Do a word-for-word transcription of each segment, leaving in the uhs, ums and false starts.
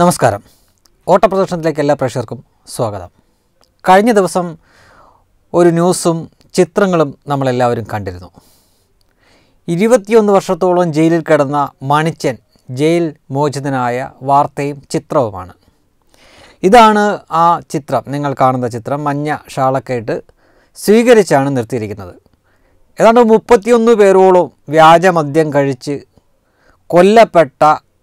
നമസ്കാരം ഓട്ടപ്രദർശനത്തിലേക്ക് എല്ലാ പ്രേക്ഷകർക്കും സ്വാഗതം. കഴിഞ്ഞ ദിവസം ഒരു ന്യൂസും ചിത്രങ്ങളും നമ്മളെല്ലാവരും കണ്ടിരുന്നു. ഇരുപത്തിയൊന്ന് വർഷത്തോളം ജയിലിൽ കിടന്ന മണിച്ചൻ ജയിൽ മോചിതനായ വാർത്തയും ചിത്രവുമാണ്. ഇതാണ് ആ ചിത്രം, നിങ്ങൾ കാണുന്ന ചിത്രം. മഞ്ഞ ഷാളൊക്കെയിട്ട് സ്വീകരിച്ചാണ് നിർത്തിയിരിക്കുന്നത്. ഏതാണ്ട് മുപ്പത്തിയൊന്ന് പേരോളം വ്യാജമദ്യം കഴിച്ച് കൊല്ലപ്പെട്ട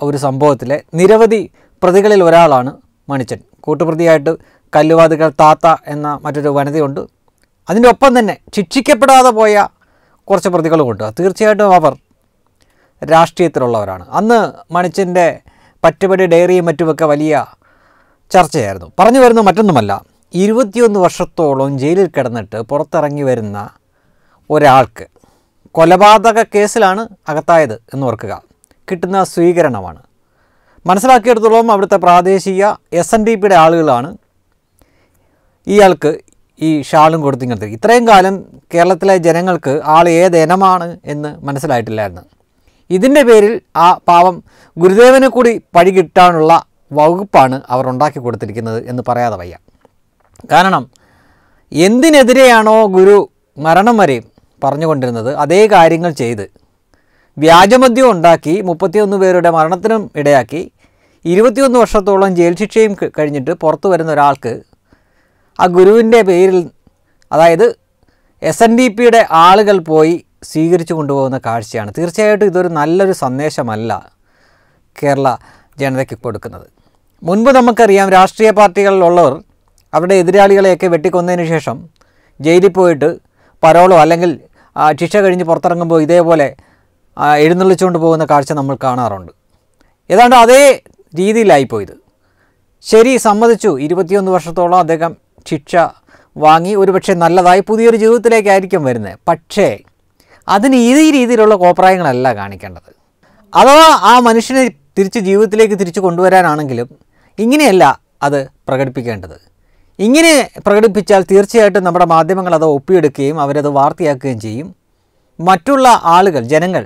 ഒരു സംഭവത്തിലെ നിരവധി പ്രതികളിൽ ഒരാളാണ് മണിച്ചൻ. കൂട്ടുപ്രതിയായിട്ട് കല്ലുവാതിക്കൽ താത്ത എന്ന മറ്റൊരു വനിതയുണ്ട്. അതിൻ്റെ ഒപ്പം തന്നെ ശിക്ഷിക്കപ്പെടാതെ പോയ കുറച്ച് പ്രതികളുമുണ്ട്. തീർച്ചയായിട്ടും അവർ രാഷ്ട്രീയത്തിലുള്ളവരാണ്. അന്ന് മണിച്ചൻ്റെ പറ്റുപടി ഡയറിയും മറ്റുമൊക്കെ വലിയ ചർച്ചയായിരുന്നു. പറഞ്ഞു വരുന്ന മറ്റൊന്നുമല്ല, ഇരുപത്തിയൊന്ന് വർഷത്തോളം ജയിലിൽ കിടന്നിട്ട് പുറത്തിറങ്ങി വരുന്ന ഒരാൾക്ക് കൊലപാതക കേസിലാണ് അകത്തായത് എന്ന് ഓർക്കുക, കിട്ടുന്ന സ്വീകരണമാണ്. മനസ്സിലാക്കിയെടുത്തോളം അവിടുത്തെ പ്രാദേശിക എസ് എൻ ഡി പിയുടെ ആളുകളാണ് ഇയാൾക്ക് ഈ ഷാളും കൊടുത്തിങ്ങനത്തെ. ഇത്രയും കാലം കേരളത്തിലെ ജനങ്ങൾക്ക് ആൾ ഏത് ഇനമാണ് എന്ന് മനസ്സിലായിട്ടില്ലായിരുന്നു. ഇതിൻ്റെ പേരിൽ ആ പാവം ഗുരുദേവനെ കൂടി പഴി കിട്ടാനുള്ള വകുപ്പാണ് അവർ ഉണ്ടാക്കി കൊടുത്തിരിക്കുന്നത് എന്ന് പറയാതെ വയ്യ. കാരണം എന്തിനെതിരെയാണോ ഗുരു മരണം വരെയും പറഞ്ഞുകൊണ്ടിരുന്നത്, അതേ കാര്യങ്ങൾ ചെയ്ത് വ്യാജമദ്യം ഉണ്ടാക്കി മുപ്പത്തിയൊന്ന് പേരുടെ മരണത്തിനും ഇടയാക്കി ഇരുപത്തിയൊന്ന് വർഷത്തോളം ജയിൽ ശിക്ഷയും കഴിഞ്ഞിട്ട് പുറത്തു വരുന്ന ഒരാൾക്ക് ആ ഗുരുവിൻ്റെ പേരിൽ, അതായത് എസ് എൻ ഡി പിയുടെ ആളുകൾ പോയി സ്വീകരിച്ചു കൊണ്ടുപോകുന്ന കാഴ്ചയാണ്. തീർച്ചയായിട്ടും ഇതൊരു നല്ലൊരു സന്ദേശമല്ല കേരള ജനതയ്ക്ക് കൊടുക്കുന്നത്. മുൻപ് നമുക്കറിയാം, രാഷ്ട്രീയ പാർട്ടികളിലുള്ളവർ അവരുടെ എതിരാളികളെയൊക്കെ വെട്ടിക്കൊന്നതിന് ശേഷം ജയിലിൽ പോയിട്ട് പരോളോ അല്ലെങ്കിൽ ശിക്ഷ കഴിഞ്ഞ് പുറത്തിറങ്ങുമ്പോൾ ഇതേപോലെ എഴുന്നള്ളിച്ചുകൊണ്ട് പോകുന്ന കാഴ്ച നമ്മൾ കാണാറുണ്ട്. ഏതാണ്ട് അതേ രീതിയിലായിപ്പോയത്. ശരി, സമ്മതിച്ചു, ഇരുപത്തിയൊന്ന് വർഷത്തോളം അദ്ദേഹം ശിക്ഷ വാങ്ങി, ഒരുപക്ഷെ നല്ലതായി പുതിയൊരു ജീവിതത്തിലേക്കായിരിക്കും വരുന്നത്. പക്ഷേ അതിന് ഈ രീതിയിലുള്ള കോപ്രായങ്ങളല്ല കാണിക്കേണ്ടത്. അഥവാ ആ മനുഷ്യനെ തിരിച്ച് ജീവിതത്തിലേക്ക് തിരിച്ചു കൊണ്ടുവരാനാണെങ്കിലും ഇങ്ങനെയല്ല അത് പ്രകടിപ്പിക്കേണ്ടത്. ഇങ്ങനെ പ്രകടിപ്പിച്ചാൽ തീർച്ചയായിട്ടും നമ്മുടെ മാധ്യമങ്ങൾ അത് ഒപ്പിയെടുക്കുകയും അവരത് വാർത്തയാക്കുകയും ചെയ്യും. മറ്റുള്ള ആളുകൾ, ജനങ്ങൾ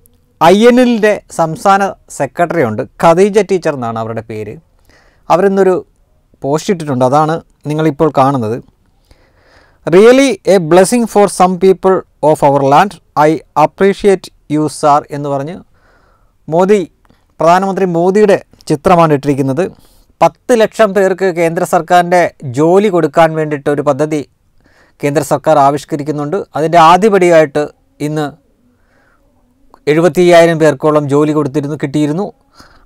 ഐ എൻ എല്ലിൻ്റെ സംസ്ഥാന സെക്രട്ടറി ഉണ്ട്, ഖദീജ ടീച്ചർ എന്നാണ് അവരുടെ പേര്. അവരിന്നൊരു പോസ്റ്റ് ഇട്ടിട്ടുണ്ട്, അതാണ് നിങ്ങളിപ്പോൾ കാണുന്നത്. Really a blessing for some people of our land, I appreciate you sir എന്ന് പറഞ്ഞ് മോദി, പ്രധാനമന്ത്രി മോദിയുടെ ചിത്രമാണ് ഇട്ടിരിക്കുന്നത്. പത്ത് ലക്ഷം പേർക്ക് കേന്ദ്ര സർക്കാരിൻ്റെ ജോലി കൊടുക്കാൻ വേണ്ടിയിട്ടൊരു പദ്ധതി കേന്ദ്ര സർക്കാർ ആവിഷ്കരിക്കുന്നുണ്ട്. അതിൻ്റെ ആദ്യപടിയായിട്ട് ഇന്ന് എഴുപത്തി അയ്യായിരം പേർക്കോളം ജോലി കൊടുത്തിരുന്നു, കിട്ടിയിരുന്നു.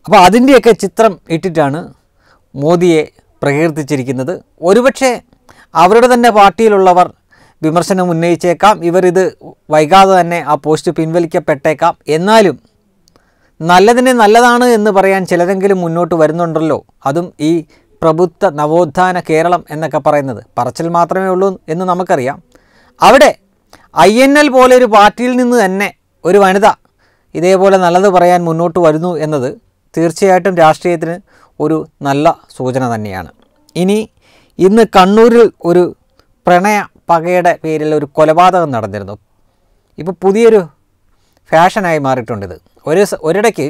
അപ്പോൾ അതിൻ്റെയൊക്കെ ചിത്രം ഇട്ടിട്ടാണ് മോദിയെ പ്രകീർത്തിച്ചിരിക്കുന്നത്. ഒരുപക്ഷെ അവരുടെ തന്നെ പാർട്ടിയിലുള്ളവർ വിമർശനം ഉന്നയിച്ചേക്കാം, ഇവരിത് വൈകാതെ തന്നെ ആ പോസ്റ്റ് പിൻവലിക്കപ്പെട്ടേക്കാം. എന്നാലും നല്ലതിനെ നല്ലതാണ് എന്ന് പറയാൻ ചിലരെങ്കിലും മുന്നോട്ട് വരുന്നുണ്ടല്ലോ. അതും ഈ പ്രബുദ്ധ നവോത്ഥാന കേരളം എന്നൊക്കെ പറയുന്നത് പറച്ചിൽ മാത്രമേ ഉള്ളൂ എന്ന് നമുക്കറിയാം. അവിടെ ഐ എൻ എൽ പോലെ ഒരു പാർട്ടിയിൽ നിന്ന് തന്നെ ഒരു വനിത ഇതേപോലെ നല്ലത് പറയാൻ മുന്നോട്ട് വരുന്നു എന്നത് തീർച്ചയായിട്ടും രാഷ്ട്രീയത്തിന് ഒരു നല്ല സൂചന തന്നെയാണ്. ഇനി ഇന്ന് കണ്ണൂരിൽ ഒരു പ്രണയ പകയുടെ പേരിൽ ഒരു കൊലപാതകം നടന്നിരുന്നു. ഇപ്പോൾ പുതിയൊരു ഫാഷനായി മാറിയിട്ടുണ്ടിത്. ഒരു ഒരിടയ്ക്ക്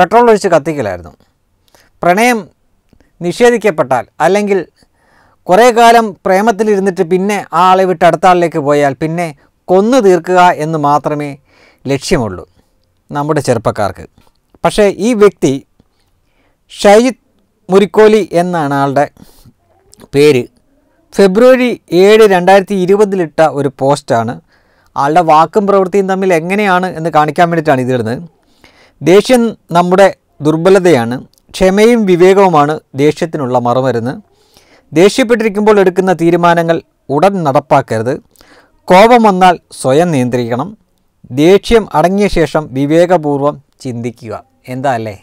പെട്രോൾ ഒഴിച്ച് കത്തിക്കലായിരുന്നു. പ്രണയം നിഷേധിക്കപ്പെട്ടാൽ അല്ലെങ്കിൽ കുറേ കാലം പ്രേമത്തിലിരുന്നിട്ട് പിന്നെ ആ ആളെ വിട്ട് അടുത്ത ആളിലേക്ക് പോയാൽ പിന്നെ കൊന്നു തീർക്കുക എന്ന് മാത്രമേ ലക്ഷ്യമുള്ളൂ നമ്മുടെ ചെറുപ്പക്കാർക്ക്. പക്ഷേ ഈ വ്യക്തി ഷൈജിത് മുരിക്കോലി എന്നാണ് ആളുടെ പേര്. ഫെബ്രുവരി ഏഴ് രണ്ടായിരത്തി ഇരുപതിലിട്ട ഒരു പോസ്റ്റാണ്. ആളുടെ വാക്കും പ്രവൃത്തിയും തമ്മിൽ എങ്ങനെയാണ് എന്ന് കാണിക്കാൻ വേണ്ടിയിട്ടാണ് ഇതിടുന്നത്. ദേഷ്യം നമ്മുടെ ദുർബലതയാണ്, ക്ഷമയും വിവേകവുമാണ് ദേഷ്യത്തിനുള്ള മറുമരുന്ന്. ദേഷ്യപ്പെട്ടിരിക്കുമ്പോൾ എടുക്കുന്ന തീരുമാനങ്ങൾ ഉടൻ നടപ്പാക്കരുത്. കോപം വന്നാൽ സ്വയം നിയന്ത്രിക്കണം. ദേഷ്യം അടങ്ങിയ ശേഷം വിവേകപൂർവം ചിന്തിക്കുക. എന്താ അല്ലേ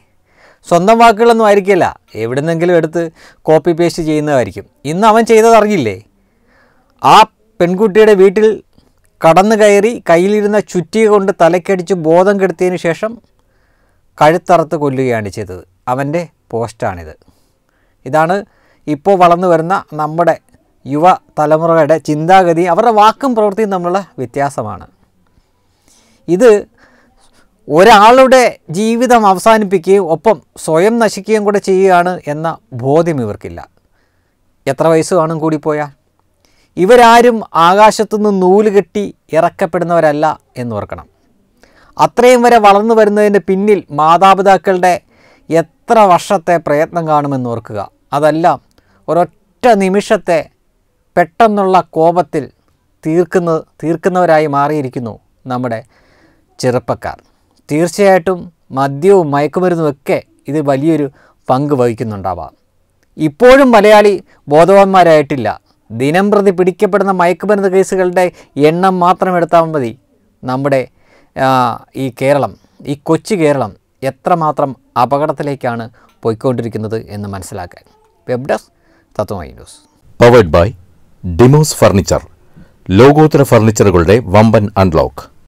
സ്വന്തം വാക്കുകളൊന്നും ആയിരിക്കില്ല, എവിടെന്നെങ്കിലും എടുത്ത് കോപ്പി പേസ്റ്റ് ചെയ്യുന്നതായിരിക്കും. ഇന്ന് അവൻ ചെയ്തതറിഞ്ഞില്ലേ? ആ പെൺകുട്ടിയുടെ വീട്ടിൽ കടന്നു കയറി കയ്യിലിരുന്ന ചുറ്റിക കൊണ്ട് തലക്കടിച്ച് ബോധം കെടുത്തിയതിന് ശേഷം കഴുത്തറുത്ത് കൊല്ലുകയാണ് ചെയ്തത്. അവൻ്റെ പോസ്റ്റാണിത്. ഇതാണ് ഇപ്പോൾ വളർന്നു വരുന്ന നമ്മുടെ യുവ തലമുറയുടെ ചിന്താഗതി. അവരുടെ വാക്കും പ്രവൃത്തിയും തമ്മിലുള്ള വ്യത്യാസമാണ് ഇത്. ഒരാളുടെ ജീവിതം അവസാനിപ്പിക്കുകയും ഒപ്പം സ്വയം നശിക്കുകയും കൂടെ ചെയ്യുകയാണ് എന്ന ബോധ്യം ഇവർക്കില്ല. എത്ര വയസ്സ് കാണും കൂടിപ്പോയാൽ? ഇവരാരും ആകാശത്തുനിന്ന് നൂല് കെട്ടി ഇറക്കപ്പെടുന്നവരല്ല എന്നോർക്കണം. അത്രയും വരെ വളർന്നു വരുന്നതിൻ്റെ പിന്നിൽ മാതാപിതാക്കളുടെ എത്ര വർഷത്തെ പ്രയത്നം കാണുമെന്നോർക്കുക. അതെല്ലാം ഒരൊറ്റ നിമിഷത്തെ പെട്ടെന്നുള്ള കോപത്തിൽ തീർക്കുന്ന തീർക്കുന്നവരായി മാറിയിരിക്കുന്നു നമ്മുടെ ചെറുപ്പക്കാർ. തീർച്ചയായിട്ടും മദ്യവും മയക്കുമരുന്നുമൊക്കെ ഇത് വലിയൊരു പങ്ക് വഹിക്കുന്നുണ്ടാവാം. ഇപ്പോഴും മലയാളി ബോധവാന്മാരായിട്ടില്ല. ദിനം പ്രതി പിടിക്കപ്പെടുന്ന മയക്കുമരുന്ന് കേസുകളുടെ എണ്ണം മാത്രം എടുത്താൽ മതി. നമ്മുടെ ഈ കേരളം, ഈ കൊച്ചു കേരളം എത്രമാത്രം അപകടത്തിലേക്കാണ് പോയിക്കൊണ്ടിരിക്കുന്നത് എന്ന് മനസ്സിലാക്കാൻ. Web desk Tatwamayi news, powered by Demos furniture. ലോകോത്തര ഫർണിച്ചറുകളുടെ വമ്പൻ അൺലോക്ക്.